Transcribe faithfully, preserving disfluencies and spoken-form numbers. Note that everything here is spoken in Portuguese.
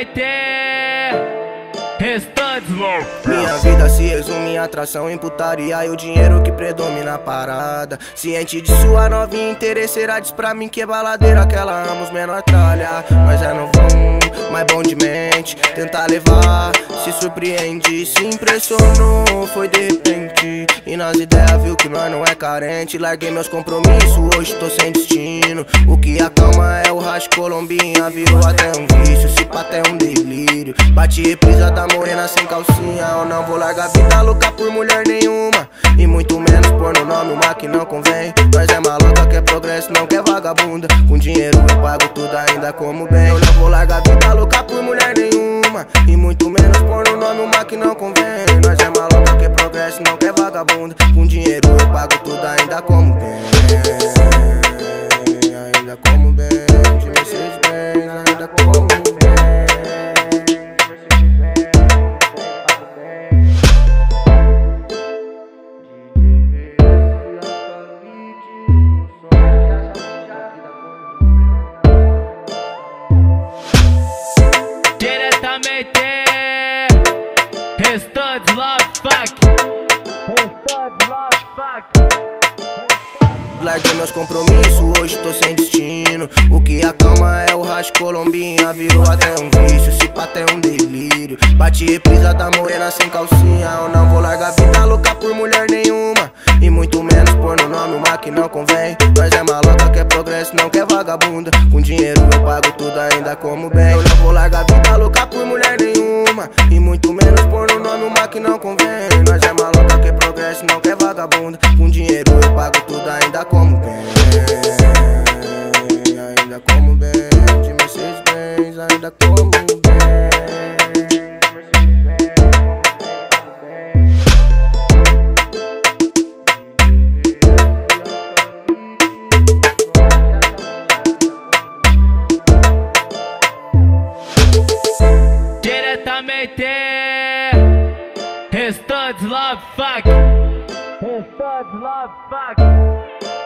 vai ter restantes loucos. Minha vida se resume em atração, em putaria e o dinheiro que predomina a parada. Ciente de sua novinha interesseira, diz pra mim que é baladeira, que ela ama os menor talha. Mas é novão, mas bom de mente, tenta levar, se surpreende, se impressionou, foi de repente. E nas ideias viu que nós não é carente. Larguei meus compromissos, hoje tô sem destino. O que acalma é o racho colombinha, virou até um vício, se pá até um delírio. Bate reprisa da morena sem calcinha. Eu não vou largar vida louca por mulher nenhuma, e muito menos pôr no nome uma que não convém. Nós é maluca, quer progresso, não quer vagabunda. Com dinheiro eu pago tudo, ainda como bem. Eu não vou largar vida louca por mulher nenhuma, e muito menos pôr no nome uma que não convém. Nós é maluca, quer progresso, não quer vagabunda. Com dinheiro eu pago tudo, ainda como bem. Ainda como bem, de vocês bem, ainda como bem. Restantes loucos funk. Restantes loucos funk. Larguei meus compromissos, hoje tô sem destino. O que acalma é o racho colombinha, virou até um vício, se pá até um delírio. Bate reprisa da morena sem calcinha. Eu não vou largar vida louca por mulher nenhuma, e muito menos pôr no nome uma que não convém. Nós é maluca, quer progresso, não quer vagabunda. Com dinheiro eu pago tudo, ainda como bem. Eu não vou largar vida louca por mulher nenhuma, e muito menos pôr no nome uma que não convém. Nós é maluca, quer progresso, não quer vagabunda. Com dinheiro eu pago tudo, ainda como bem. Ainda como bem, de Mercedes Benz, ainda como bem. Restantes loucos funk. Restantes loucos funk.